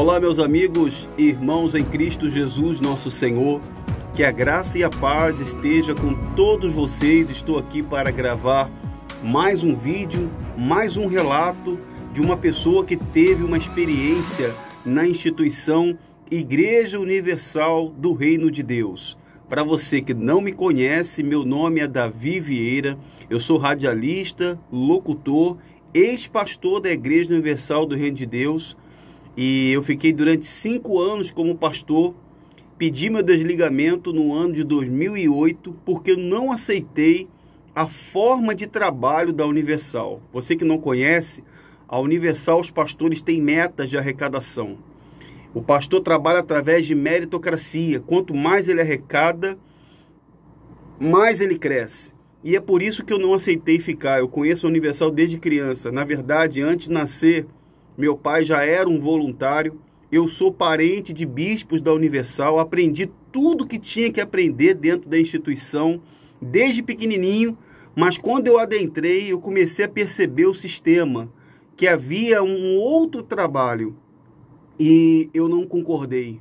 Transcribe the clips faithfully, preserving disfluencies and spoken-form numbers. Olá, meus amigos e irmãos em Cristo Jesus, nosso Senhor. Que a graça e a paz esteja com todos vocês. Estou aqui para gravar mais um vídeo, mais um relato de uma pessoa que teve uma experiência na instituição Igreja Universal do Reino de Deus. Para você que não me conhece, meu nome é Davi Vieira, eu sou radialista, locutor, ex-pastor da Igreja Universal do Reino de Deus. E eu fiquei durante cinco anos como pastor, pedi meu desligamento no ano de dois mil e oito, porque eu não aceitei a forma de trabalho da Universal. Você que não conhece, a Universal, os pastores têm metas de arrecadação. O pastor trabalha através de meritocracia. Quanto mais ele arrecada, mais ele cresce. E é por isso que eu não aceitei ficar. Eu conheço a Universal desde criança. Na verdade, antes de nascer, meu pai já era um voluntário, eu sou parente de bispos da Universal, aprendi tudo que tinha que aprender dentro da instituição, desde pequenininho, mas quando eu adentrei, eu comecei a perceber o sistema, que havia um outro trabalho, e eu não concordei.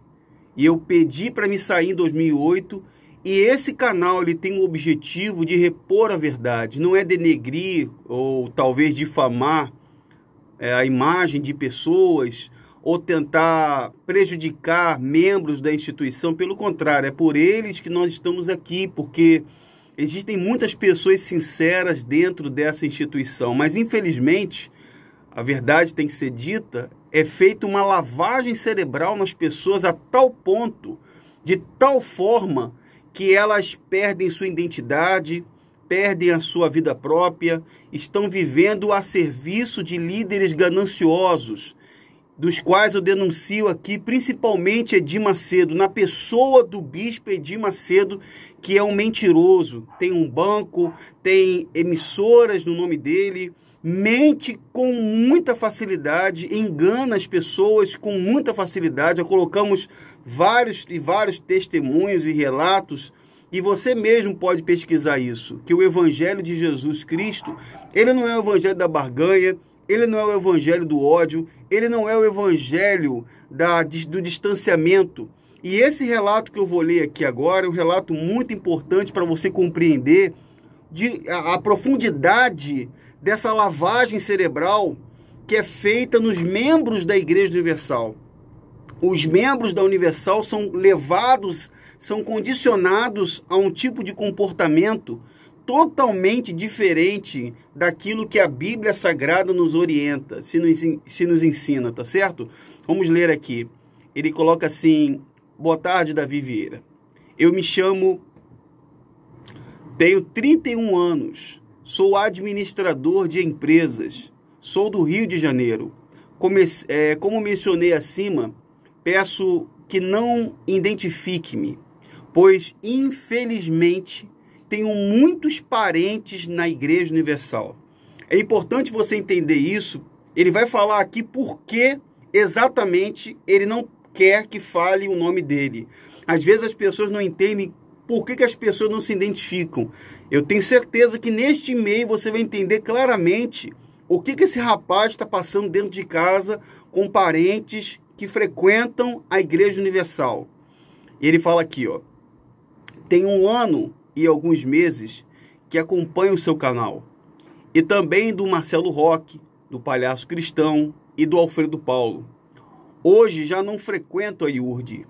E eu pedi para me sair em dois mil e oito, e esse canal ele tem o objetivo de repor a verdade, não é denegrir ou talvez difamar, É, a imagem de pessoas ou tentar prejudicar membros da instituição. Pelo contrário, é por eles que nós estamos aqui, porque existem muitas pessoas sinceras dentro dessa instituição, mas infelizmente, a verdade tem que ser dita, é feita uma lavagem cerebral nas pessoas a tal ponto, de tal forma, que elas perdem sua identidade, perdem a sua vida própria, estão vivendo a serviço de líderes gananciosos, dos quais eu denuncio aqui, principalmente Edir Macedo, na pessoa do bispo Edir Macedo, que é um mentiroso, tem um banco, tem emissoras no nome dele, mente com muita facilidade, engana as pessoas com muita facilidade. Já colocamos vários e vários testemunhos e relatos, e você mesmo pode pesquisar isso, que o Evangelho de Jesus Cristo, ele não é o Evangelho da barganha, ele não é o Evangelho do ódio, ele não é o Evangelho da, do distanciamento. E esse relato que eu vou ler aqui agora é um relato muito importante para você compreender de, a, a profundidade dessa lavagem cerebral que é feita nos membros da Igreja Universal. Os membros da Universal são levados, são condicionados a um tipo de comportamento totalmente diferente daquilo que a Bíblia Sagrada nos orienta, se nos, se nos ensina, tá certo? Vamos ler aqui. Ele coloca assim: boa tarde, Davi Vieira. Eu me chamo, tenho trinta e um anos, sou administrador de empresas, sou do Rio de Janeiro. Como, é, como mencionei acima, peço que não identifique-me, pois, infelizmente, tenho muitos parentes na Igreja Universal. É importante você entender isso. Ele vai falar aqui por que exatamente ele não quer que fale o nome dele. Às vezes as pessoas não entendem por que, que as pessoas não se identificam. Eu tenho certeza que neste e-mail você vai entender claramente o que, que esse rapaz está passando dentro de casa com parentes que frequentam a Igreja Universal. E ele fala aqui, ó: tem um ano e alguns meses que acompanho o seu canal, e também do Marcelo Roque, do Palhaço Cristão e do Alfredo Paulo. Hoje já não frequento a I U R D.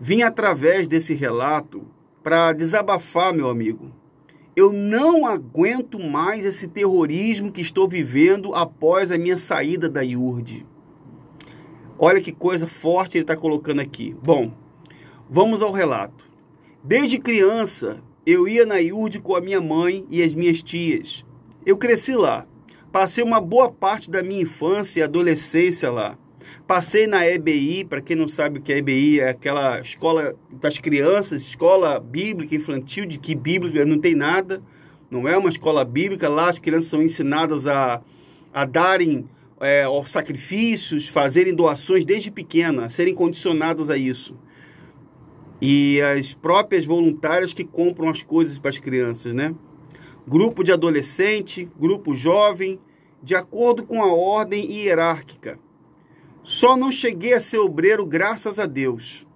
Vim através desse relato para desabafar, meu amigo. Eu não aguento mais esse terrorismo que estou vivendo após a minha saída da I U R D. Olha que coisa forte ele está colocando aqui. Bom, vamos ao relato. Desde criança, eu ia na I U R D com a minha mãe e as minhas tias. Eu cresci lá. Passei uma boa parte da minha infância e adolescência lá. Passei na E B I, para quem não sabe o que é E B I, é aquela escola das crianças, escola bíblica infantil, de que bíblica não tem nada. Não é uma escola bíblica. Lá as crianças são ensinadas a, a darem... É, sacrifícios, fazerem doações desde pequena, serem condicionadas a isso. E as próprias voluntárias que compram as coisas para as crianças, né? Grupo de adolescente, grupo jovem, de acordo com a ordem hierárquica. Só não cheguei a ser obreiro, graças a Deus.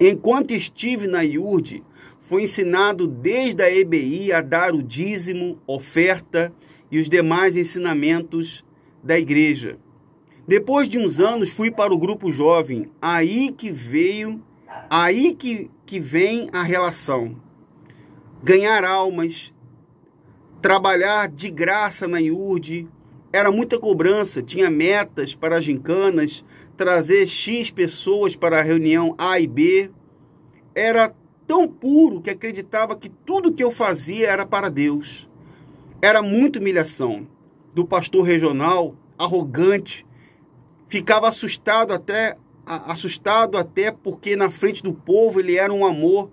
Enquanto estive na I U R D, fui ensinado desde a E B I a dar o dízimo, oferta e os demais ensinamentos da igreja. Depois de uns anos, fui para o grupo jovem. Aí que veio, aí que, que vem a relação. Ganhar almas, trabalhar de graça na I U R D, era muita cobrança, tinha metas para gincanas, trazer X pessoas para a reunião A e B. Era tão puro que acreditava que tudo que eu fazia era para Deus. Era muita humilhação do pastor regional, arrogante. Ficava assustado até, assustado até porque na frente do povo ele era um amor,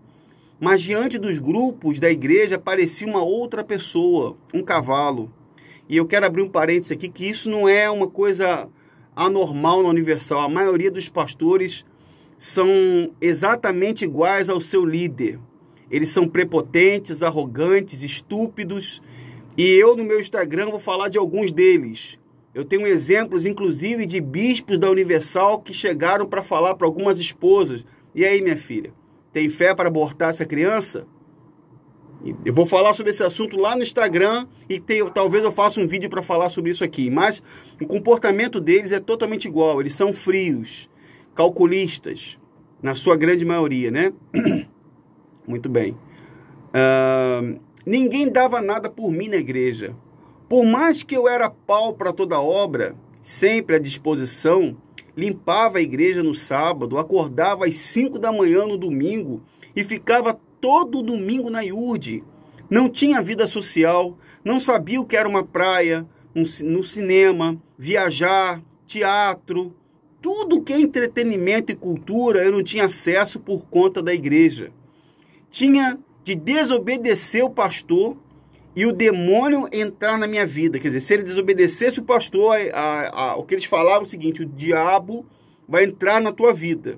mas diante dos grupos da igreja parecia uma outra pessoa, um cavalo. E eu quero abrir um parênteses aqui, que isso não é uma coisa anormal na Universal. A maioria dos pastores são exatamente iguais ao seu líder. Eles são prepotentes, arrogantes, estúpidos. E eu, no meu Instagram, vou falar de alguns deles. Eu tenho exemplos, inclusive, de bispos da Universal que chegaram para falar para algumas esposas. E aí, minha filha, tem fé para abortar essa criança? Eu vou falar sobre esse assunto lá no Instagram e tenho, talvez eu faça um vídeo para falar sobre isso aqui. Mas o comportamento deles é totalmente igual. Eles são frios, calculistas, na sua grande maioria, né? Muito bem. Uh, ninguém dava nada por mim na igreja. Por mais que eu era pau para toda obra, sempre à disposição, limpava a igreja no sábado, acordava às cinco da manhã no domingo e ficava todo domingo na I U R D. Não tinha vida social, não sabia o que era uma praia, um, no cinema, viajar, teatro, tudo que é entretenimento e cultura eu não tinha acesso por conta da igreja. Tinha de desobedecer o pastor e o demônio entrar na minha vida. Quer dizer, se ele desobedecesse o pastor, a, a, a, o que eles falavam é o seguinte: o diabo vai entrar na tua vida.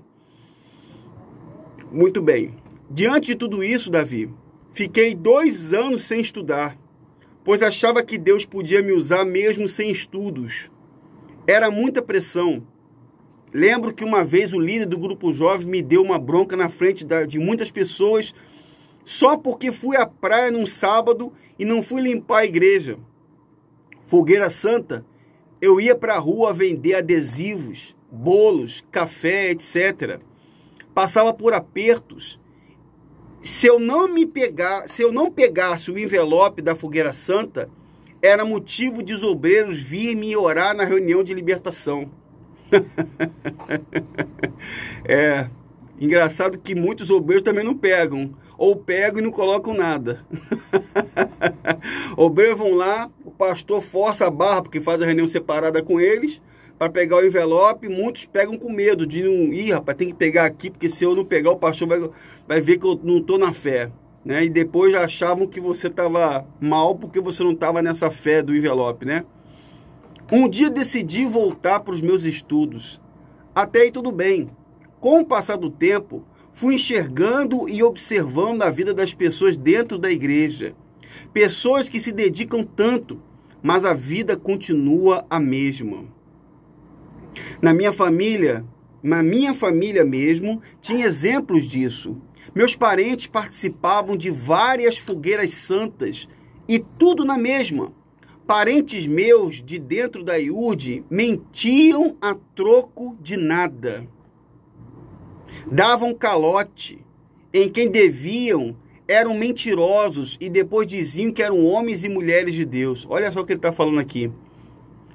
Muito bem. Diante de tudo isso, Davi, fiquei dois anos sem estudar, pois achava que Deus podia me usar mesmo sem estudos. Era muita pressão. Lembro que uma vez o líder do grupo jovem me deu uma bronca na frente de muitas pessoas só porque fui à praia num sábado e não fui limpar a igreja. Fogueira Santa, eu ia para a rua vender adesivos, bolos, café, etcétera. Passava por apertos. Se eu não me pegar, se eu não pegasse o envelope da Fogueira Santa, era motivo de os obreiros virem me orar na reunião de libertação. É engraçado que muitos obreiros também não pegam, ou pegam e não colocam nada. Obreiros vão lá, o pastor força a barra porque faz a reunião separada com eles para pegar o envelope. Muitos pegam com medo de não ir, rapaz, tem que pegar aqui, porque se eu não pegar, o pastor vai, vai ver que eu não estou na fé, né? E depois já achavam que você estava mal, porque você não estava nessa fé do envelope, né? Um dia decidi voltar para os meus estudos. Até aí tudo bem. Com o passar do tempo, fui enxergando e observando a vida das pessoas dentro da igreja. Pessoas que se dedicam tanto, mas a vida continua a mesma. Na minha família, na minha família mesmo, tinha exemplos disso. Meus parentes participavam de várias fogueiras santas e tudo na mesma. Parentes meus de dentro da I U R D mentiam a troco de nada. Davam calote em quem deviam, eram mentirosos e depois diziam que eram homens e mulheres de Deus. Olha só o que ele está falando aqui.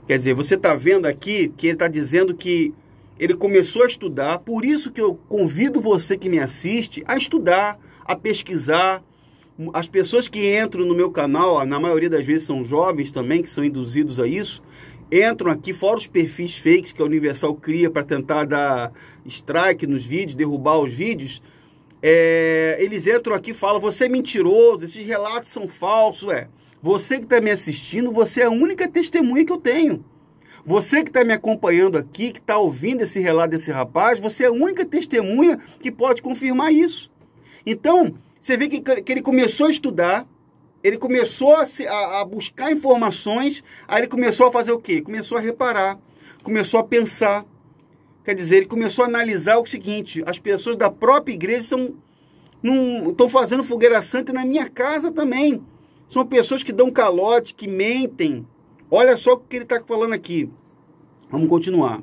Quer dizer, você está vendo aqui que ele está dizendo que ele começou a estudar, por isso que eu convido você que me assiste a estudar, a pesquisar. As pessoas que entram no meu canal, na maioria das vezes são jovens também, que são induzidos a isso, entram aqui, fora os perfis fakes que a Universal cria para tentar dar strike nos vídeos, derrubar os vídeos, é, eles entram aqui e falam: você é mentiroso, esses relatos são falsos, é. Você que está me assistindo, você é a única testemunha que eu tenho. Você que está me acompanhando aqui, que está ouvindo esse relato desse rapaz, você é a única testemunha que pode confirmar isso. Então, você vê que, que ele começou a estudar, ele começou a, se, a, a buscar informações, aí ele começou a fazer o quê? Começou a reparar, começou a pensar, Quer dizer, ele começou a analisar o seguinte: as pessoas da própria igreja são, não, estão fazendo fogueira santa na minha casa também. São pessoas que dão calote, que mentem. Olha só o que ele está falando aqui. Vamos continuar.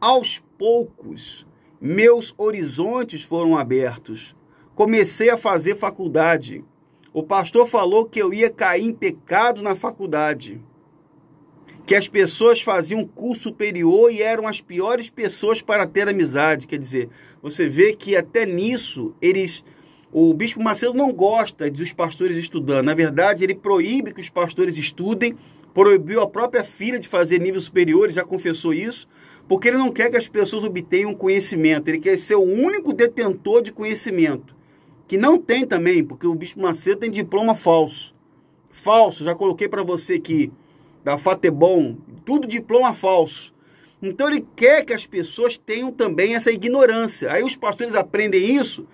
Aos poucos, meus horizontes foram abertos. Comecei a fazer faculdade. O pastor falou que eu ia cair em pecado na faculdade. Que as pessoas faziam curso superior e eram as piores pessoas para ter amizade. Quer dizer, você vê que até nisso, eles, o bispo Macedo não gosta dos pastores estudando. Na verdade, ele proíbe que os pastores estudem, proibiu a própria filha de fazer nível superior, ele já confessou isso, porque ele não quer que as pessoas obtenham conhecimento. Ele quer ser o único detentor de conhecimento, que não tem também, porque o bispo Macedo tem diploma falso. Falso, já coloquei para você aqui, da Fatebom, tudo diploma falso. Então ele quer que as pessoas tenham também essa ignorância. Aí os pastores aprendem isso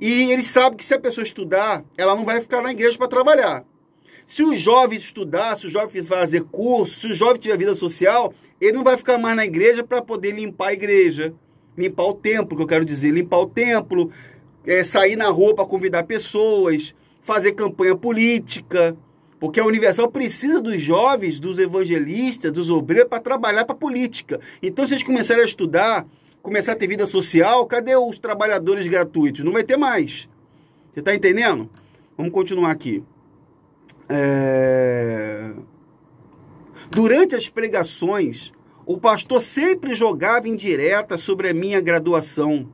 e eles sabem que se a pessoa estudar, ela não vai ficar na igreja para trabalhar. Se o jovem estudar, se o jovem fazer curso, se o jovem tiver vida social, ele não vai ficar mais na igreja para poder limpar a igreja, limpar o templo, que eu quero dizer, limpar o templo, é, sair na rua para convidar pessoas, fazer campanha política. Porque a Universal precisa dos jovens, dos evangelistas, dos obreiros para trabalhar para a política. Então, se eles começarem a estudar, começar a ter vida social, cadê os trabalhadores gratuitos? Não vai ter mais. Você está entendendo? Vamos continuar aqui. É... Durante as pregações, o pastor sempre jogava indireta sobre a minha graduação.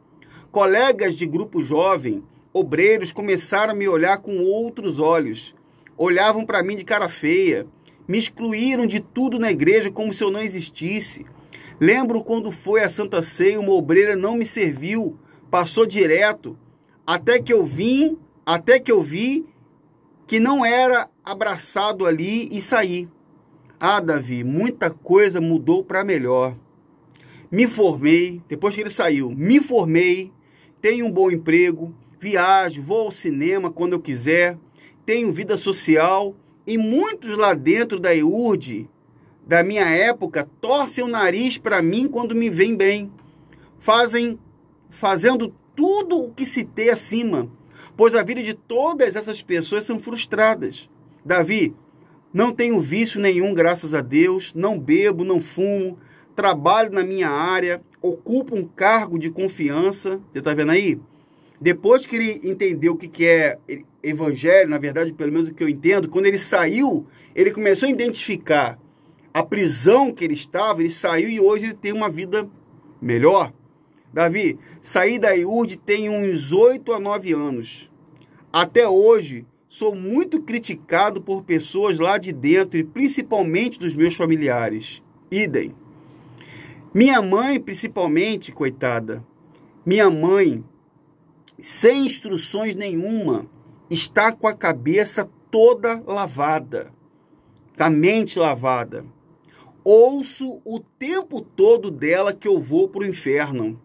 Colegas de grupo jovem, obreiros, começaram a me olhar com outros olhos. Olhavam para mim de cara feia, me excluíram de tudo na igreja como se eu não existisse. Lembro quando foi a Santa Ceia, uma obreira não me serviu, passou direto, até que eu vim, até que eu vi que não era abraçado ali e saí. Ah, Davi, muita coisa mudou para melhor. Me formei, depois que ele saiu, me formei, tenho um bom emprego, viajo, vou ao cinema quando eu quiser, tenho vida social e muitos lá dentro da I U R D, da minha época, torcem o nariz para mim quando me veem bem, fazem, fazendo tudo o que citei acima, pois a vida de todas essas pessoas são frustradas. Davi, não tenho vício nenhum, graças a Deus, não bebo, não fumo, trabalho na minha área, ocupo um cargo de confiança, você está vendo aí? Depois que ele entendeu o que é evangelho, na verdade, pelo menos o que eu entendo, quando ele saiu, ele começou a identificar a prisão que ele estava, ele saiu e hoje ele tem uma vida melhor. Davi, saí da I U R D tem uns oito a nove anos. Até hoje, sou muito criticado por pessoas lá de dentro e principalmente dos meus familiares. Idem. Minha mãe, principalmente, coitada, minha mãe... sem instruções nenhuma, está com a cabeça toda lavada, com a mente lavada. Ouço o tempo todo dela que eu vou para o inferno,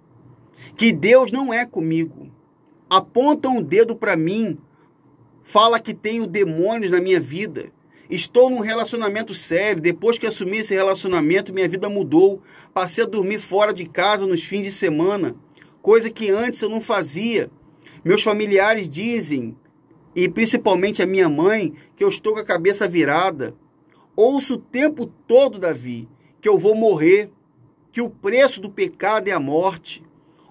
que Deus não é comigo. Apontam o dedo para mim, fala que tenho demônios na minha vida. Estou num relacionamento sério, depois que assumi esse relacionamento, minha vida mudou. Passei a dormir fora de casa nos fins de semana, coisa que antes eu não fazia. Meus familiares dizem, e principalmente a minha mãe, que eu estou com a cabeça virada. Ouço o tempo todo, Davi, que eu vou morrer, que o preço do pecado é a morte.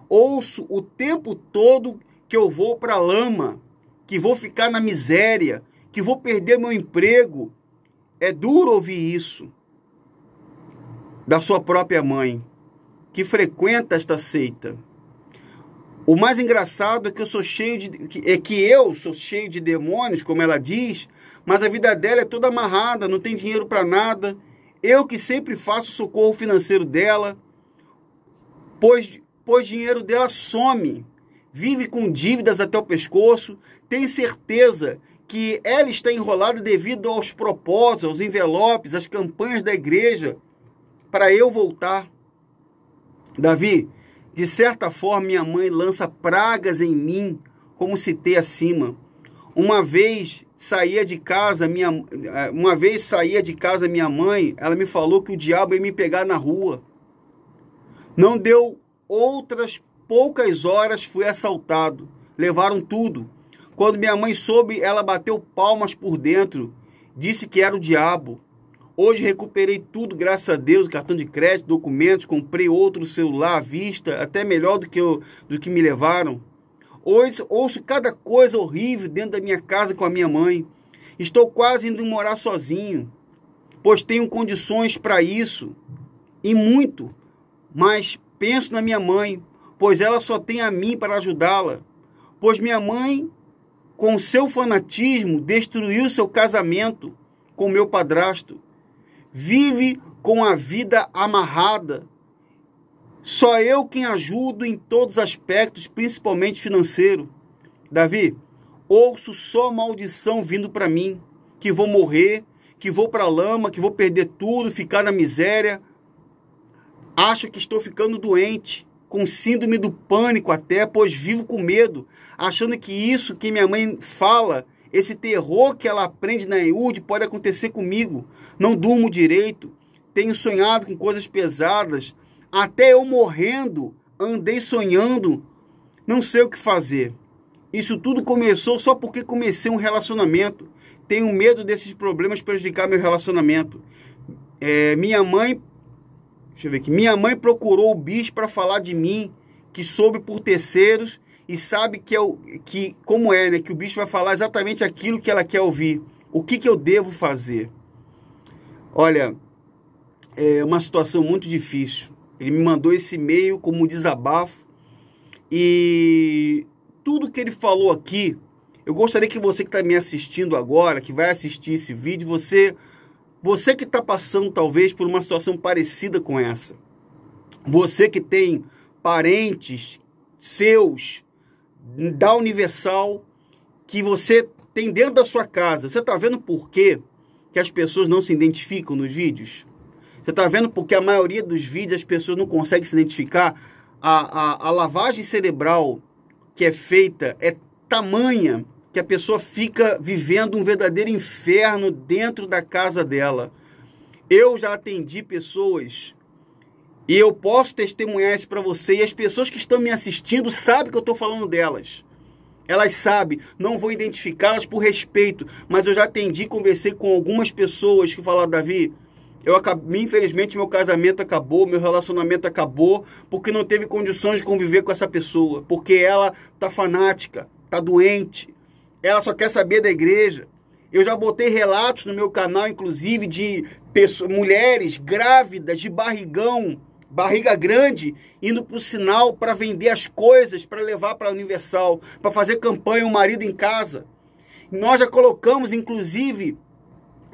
Ouço o tempo todo que eu vou para a lama, que vou ficar na miséria, que vou perder meu emprego. É duro ouvir isso da sua própria mãe, que frequenta esta seita. O mais engraçado é que eu sou cheio de é que eu sou cheio de demônios, como ela diz, mas a vida dela é toda amarrada, não tem dinheiro para nada. Eu que sempre faço socorro financeiro dela, pois pois dinheiro dela some, vive com dívidas até o pescoço. Tem certeza que ela está enrolada devido aos propósitos, aos envelopes, às campanhas da igreja para eu voltar. Davi, de certa forma, minha mãe lança pragas em mim, como citei acima. Uma vez saía de casa, minha, uma vez saía de casa minha mãe, ela me falou que o diabo ia me pegar na rua. Não deu outras poucas horas, fui assaltado. Levaram tudo. Quando minha mãe soube, ela bateu palmas por dentro. Disse que era o diabo. Hoje recuperei tudo, graças a Deus, cartão de crédito, documentos, comprei outro celular à vista, até melhor do que, eu, do que me levaram. Hoje ouço cada coisa horrível dentro da minha casa com a minha mãe. Estou quase indo morar sozinho, pois tenho condições para isso, e muito, mas penso na minha mãe, pois ela só tem a mim para ajudá-la, pois minha mãe, com seu fanatismo, destruiu seu casamento com meu padrasto, vive com a vida amarrada. Só eu quem ajudo em todos os aspectos, principalmente financeiro. Davi, ouço só maldição vindo para mim, que vou morrer, que vou para a lama, que vou perder tudo, ficar na miséria. Acho que estou ficando doente, com síndrome do pânico até, pois vivo com medo, achando que isso que minha mãe fala, esse terror que ela aprende na I U R D pode acontecer comigo. Não durmo direito, tenho sonhado com coisas pesadas, até eu morrendo, andei sonhando, não sei o que fazer. Isso tudo começou só porque comecei um relacionamento. Tenho medo desses problemas prejudicar meu relacionamento. É, minha mãe, deixa eu ver aqui, minha mãe procurou o bispo para falar de mim, que soube por terceiros e sabe que, eu, que como é, né, que o bispo vai falar exatamente aquilo que ela quer ouvir. O que, que eu devo fazer? Olha, é uma situação muito difícil. Ele me mandou esse e-mail como desabafo. E tudo que ele falou aqui, eu gostaria que você que está me assistindo agora, que vai assistir esse vídeo, você, você que está passando talvez por uma situação parecida com essa, você que tem parentes seus da Universal, que você tem dentro da sua casa, você está vendo por quê que as pessoas não se identificam nos vídeos? Você está vendo porque a maioria dos vídeos as pessoas não conseguem se identificar? A, a, a lavagem cerebral que é feita é tamanha que a pessoa fica vivendo um verdadeiro inferno dentro da casa dela. Eu já atendi pessoas e eu posso testemunhar isso para você. E as pessoas que estão me assistindo sabem que eu estou falando delas. Elas sabem, não vou identificá-las por respeito, mas eu já atendi e conversei com algumas pessoas que falaram, Davi, Eu acabei, infelizmente meu casamento acabou, meu relacionamento acabou, porque não teve condições de conviver com essa pessoa, porque ela tá fanática, tá doente, ela só quer saber da igreja. Eu já botei relatos no meu canal, inclusive, de pessoas, mulheres grávidas, de barrigão, barriga grande, indo pro sinal para vender as coisas, para levar para a Universal, para fazer campanha, o marido em casa. Nós já colocamos, inclusive,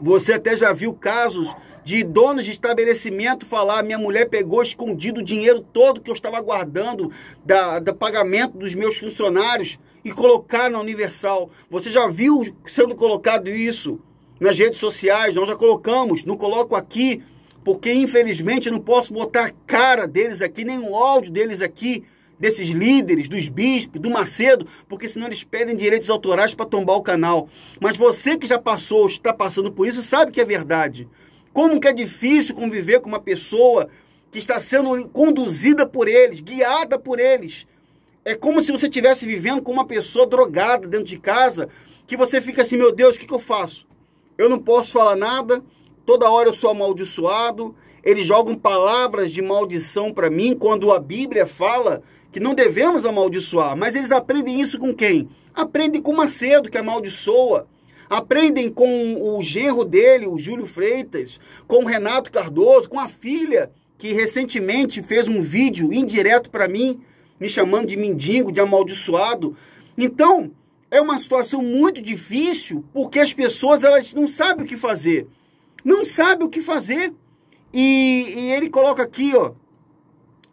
você até já viu casos de donos de estabelecimento falar, minha mulher pegou escondido o dinheiro todo que eu estava guardando da, da pagamento dos meus funcionários e colocar na Universal. Você já viu sendo colocado isso nas redes sociais? Nós já colocamos, não coloco aqui, porque infelizmente eu não posso botar a cara deles aqui, nem o áudio deles aqui, desses líderes, dos bispos, do Macedo, porque senão eles pedem direitos autorais para tombar o canal. Mas você que já passou, está passando por isso, sabe que é verdade. Como que é difícil conviver com uma pessoa que está sendo conduzida por eles, guiada por eles. É como se você estivesse vivendo com uma pessoa drogada dentro de casa, que você fica assim, meu Deus, o que, que eu faço? Eu não posso falar nada, toda hora eu sou amaldiçoado, eles jogam palavras de maldição para mim, quando a Bíblia fala que não devemos amaldiçoar, mas eles aprendem isso com quem? Aprendem com Macedo, que amaldiçoa, aprendem com o genro dele, o Júlio Freitas, com o Renato Cardoso, com a filha, que recentemente fez um vídeo indireto para mim, me chamando de mendigo, de amaldiçoado. Então, é uma situação muito difícil, porque as pessoas elas não sabem o que fazer, não sabem o que fazer, e, e ele coloca aqui, ó,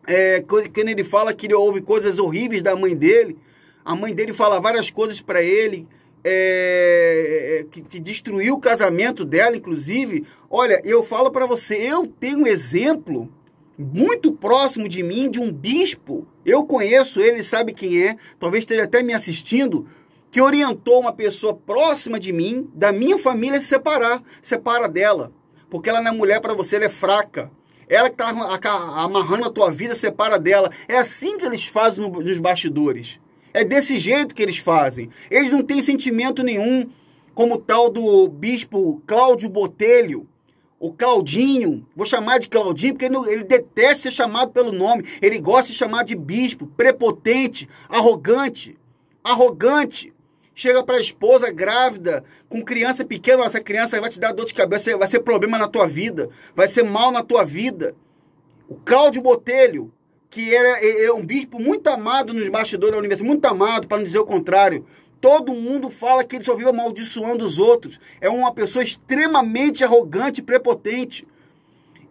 É, quando ele fala que ele ouve coisas horríveis da mãe dele, a mãe dele fala várias coisas para ele, é, é, que, que destruiu o casamento dela, inclusive. Olha, eu falo para você, eu tenho um exemplo muito próximo de mim, de um bispo, eu conheço ele, sabe quem é, talvez esteja até me assistindo, que orientou uma pessoa próxima de mim, da minha família, se separar, separa dela, porque ela não é mulher para você, ela é fraca. Ela que está amarrando a tua vida, separa dela. É assim que eles fazem nos bastidores. É desse jeito que eles fazem. Eles não têm sentimento nenhum, como o tal do bispo Cláudio Botelho. O Claudinho, vou chamar de Claudinho, porque ele, não, ele detesta ser chamado pelo nome. Ele gosta de chamar de bispo, prepotente, arrogante. Arrogante. Chega para a esposa grávida, com criança pequena, essa criança vai te dar dor de cabeça, vai ser problema na tua vida, vai ser mal na tua vida. O Cláudio Botelho, que era, é um bispo muito amado nos bastidores da universidade, muito amado, para não dizer o contrário. Todo mundo fala que ele só vive amaldiçoando os outros. É uma pessoa extremamente arrogante e prepotente.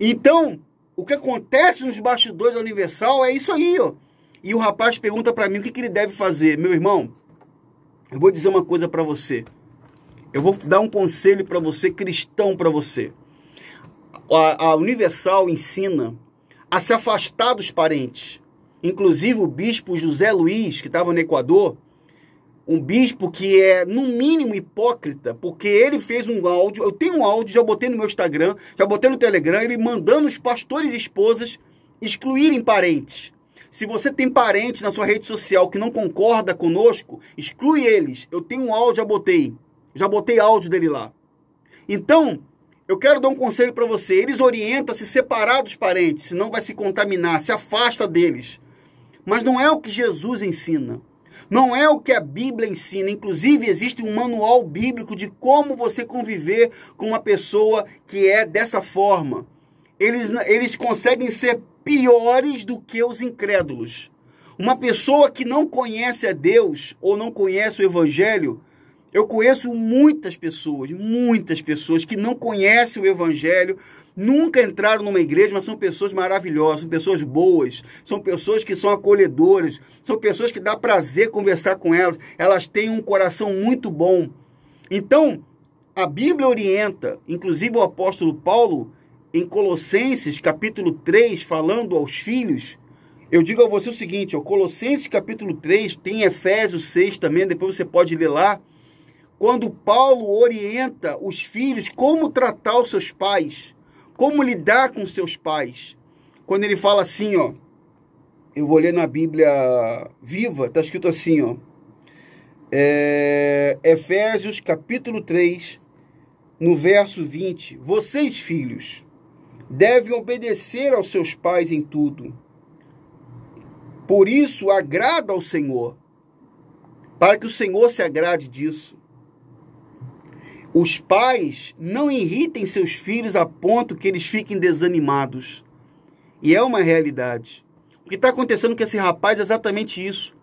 Então, o que acontece nos bastidores da Universal é isso aí, ó. E o rapaz pergunta para mim o que, que ele deve fazer. Meu irmão, eu vou dizer uma coisa para você. Eu vou dar um conselho para você, cristão, para você. A, a Universal ensina a se afastar dos parentes. Inclusive o bispo José Luiz, que estava no Equador, um bispo que é, no mínimo, hipócrita, porque ele fez um áudio, eu tenho um áudio, já botei no meu Instagram, já botei no Telegram, ele mandando os pastores e esposas excluírem parentes. Se você tem parente na sua rede social que não concorda conosco, exclui eles. Eu tenho um áudio, já botei. Já botei áudio dele lá. Então, eu quero dar um conselho para você. Eles orientam a se separar dos parentes, senão vai se contaminar, se afasta deles. Mas não é o que Jesus ensina. Não é o que a Bíblia ensina. Inclusive, existe um manual bíblico de como você conviver com uma pessoa que é dessa forma. Eles, eles conseguem ser piores do que os incrédulos. Uma pessoa que não conhece a Deus ou não conhece o Evangelho, eu conheço muitas pessoas, muitas pessoas que não conhecem o Evangelho, nunca entraram numa igreja, mas são pessoas maravilhosas, são pessoas boas, são pessoas que são acolhedoras, são pessoas que dá prazer conversar com elas, elas têm um coração muito bom. Então, a Bíblia orienta, inclusive o apóstolo Paulo, em Colossenses, capítulo três, falando aos filhos, eu digo a você o seguinte, ó, Colossenses, capítulo três, tem Efésios seis também, depois você pode ler lá, quando Paulo orienta os filhos como tratar os seus pais, como lidar com seus pais. Quando ele fala assim, ó, eu vou ler na Bíblia Viva, está escrito assim, ó, é, Efésios, capítulo três, no verso vinte, vocês, filhos, devem obedecer aos seus pais em tudo. Por isso, agrada ao Senhor, para que o Senhor se agrade disso. Os pais não irritem seus filhos a ponto que eles fiquem desanimados. E é uma realidade. O que está acontecendo com esse rapaz é exatamente isso.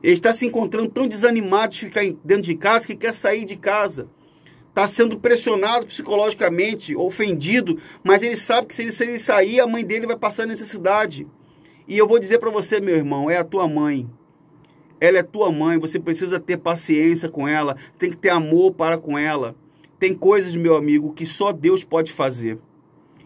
Ele está se encontrando tão desanimado de ficar dentro de casa que quer sair de casa. Está sendo pressionado psicologicamente, ofendido, mas ele sabe que se ele, se ele sair, a mãe dele vai passar necessidade. E eu vou dizer para você, meu irmão, é a tua mãe. Ela é tua mãe, você precisa ter paciência com ela, tem que ter amor para com ela. Tem coisas, meu amigo, que só Deus pode fazer.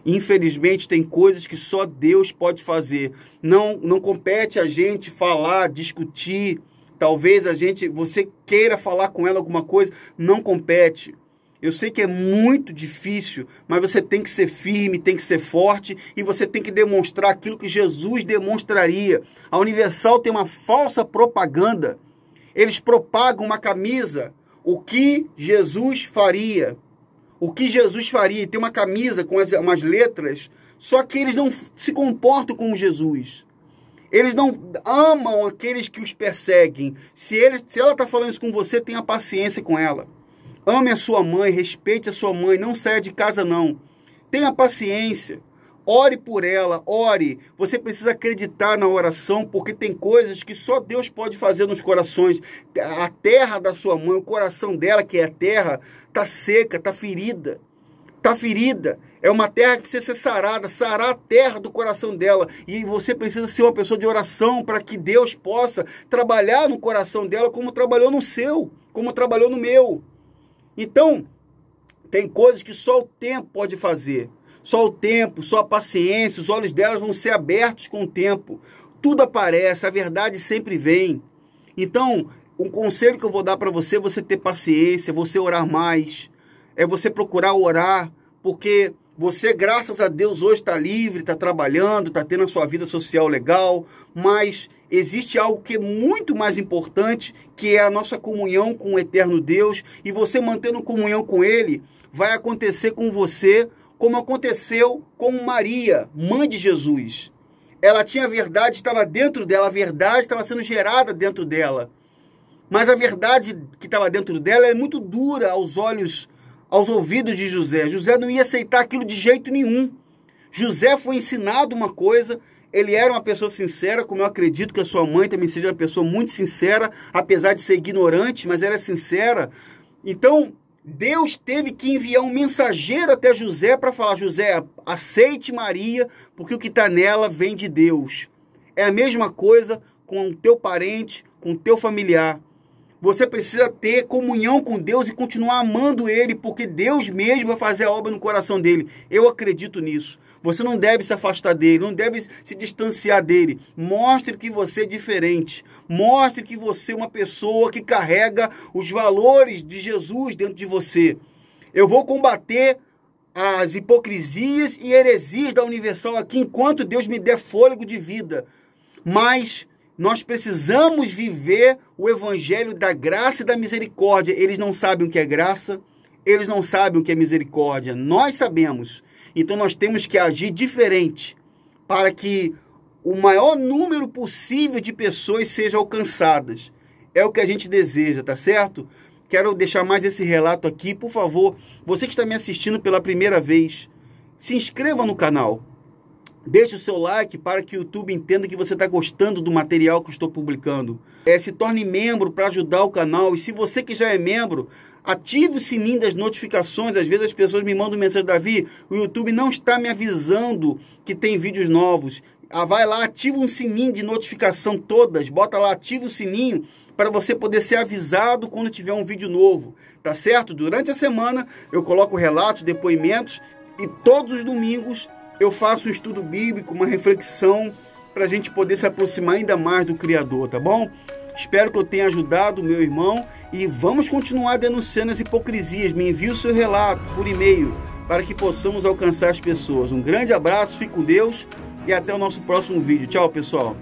Infelizmente, tem coisas que só Deus pode fazer. Não, não compete a gente falar, discutir. Talvez a gente, você queira falar com ela alguma coisa, não compete. Eu sei que é muito difícil, mas você tem que ser firme, tem que ser forte e você tem que demonstrar aquilo que Jesus demonstraria. A Universal tem uma falsa propaganda. Eles propagam uma camisa, o que Jesus faria. O que Jesus faria. Tem uma camisa com umas letras, só que eles não se comportam como Jesus. Eles não amam aqueles que os perseguem. Se, eles, se ela está falando isso com você, tenha paciência com ela. Ame a sua mãe, respeite a sua mãe, não saia de casa não. Tenha paciência, ore por ela, ore. Você precisa acreditar na oração, porque tem coisas que só Deus pode fazer nos corações. A terra da sua mãe, o coração dela, que é a terra, está seca, está ferida. Está ferida. É uma terra que precisa ser sarada, sarar a terra do coração dela. E você precisa ser uma pessoa de oração para que Deus possa trabalhar no coração dela como trabalhou no seu, como trabalhou no meu. Então, tem coisas que só o tempo pode fazer. Só o tempo, só a paciência, os olhos delas vão ser abertos com o tempo. Tudo aparece, a verdade sempre vem. Então, um conselho que eu vou dar para você é você ter paciência, você orar mais, é você procurar orar, porque Você, graças a Deus, hoje está livre, está trabalhando, está tendo a sua vida social legal, mas existe algo que é muito mais importante, que é a nossa comunhão com o eterno Deus, e você mantendo comunhão com Ele, vai acontecer com você como aconteceu com Maria, mãe de Jesus. Ela tinha a verdade, estava dentro dela, a verdade estava sendo gerada dentro dela, mas a verdade que estava dentro dela é muito dura aos olhos, aos ouvidos de José. José não ia aceitar aquilo de jeito nenhum. José foi ensinado uma coisa, ele era uma pessoa sincera, como eu acredito que a sua mãe também seja uma pessoa muito sincera, apesar de ser ignorante, mas ela é sincera. Então, Deus teve que enviar um mensageiro até José para falar: José, aceite Maria, porque o que está nela vem de Deus. É a mesma coisa com o teu parente, com o teu familiar. Você precisa ter comunhão com Deus e continuar amando Ele, porque Deus mesmo vai fazer a obra no coração dEle. Eu acredito nisso. Você não deve se afastar dEle, não deve se distanciar dEle. Mostre que você é diferente. Mostre que você é uma pessoa que carrega os valores de Jesus dentro de você. Eu vou combater as hipocrisias e heresias da Universal aqui, enquanto Deus me der fôlego de vida. Mas nós precisamos viver o evangelho da graça e da misericórdia. Eles não sabem o que é graça, eles não sabem o que é misericórdia. Nós sabemos. Então nós temos que agir diferente para que o maior número possível de pessoas sejam alcançadas. É o que a gente deseja, tá certo? Quero deixar mais esse relato aqui. Por favor, você que está me assistindo pela primeira vez, se inscreva no canal. Deixe o seu like para que o YouTube entenda que você está gostando do material que eu estou publicando. É, se torne membro para ajudar o canal. E se você que já é membro, ative o sininho das notificações. Às vezes as pessoas me mandam mensagem: Davi, o YouTube não está me avisando que tem vídeos novos. Ah, vai lá, ativa um sininho de notificação todas. Bota lá, ativa o sininho para você poder ser avisado quando tiver um vídeo novo. Tá certo? Durante a semana eu coloco relatos, depoimentos, e todos os domingos eu faço um estudo bíblico, uma reflexão, para a gente poder se aproximar ainda mais do Criador, tá bom? Espero que eu tenha ajudado, meu irmão, e vamos continuar denunciando as hipocrisias. Me envie o seu relato por e-mail, para que possamos alcançar as pessoas. Um grande abraço, fique com Deus, e até o nosso próximo vídeo. Tchau, pessoal!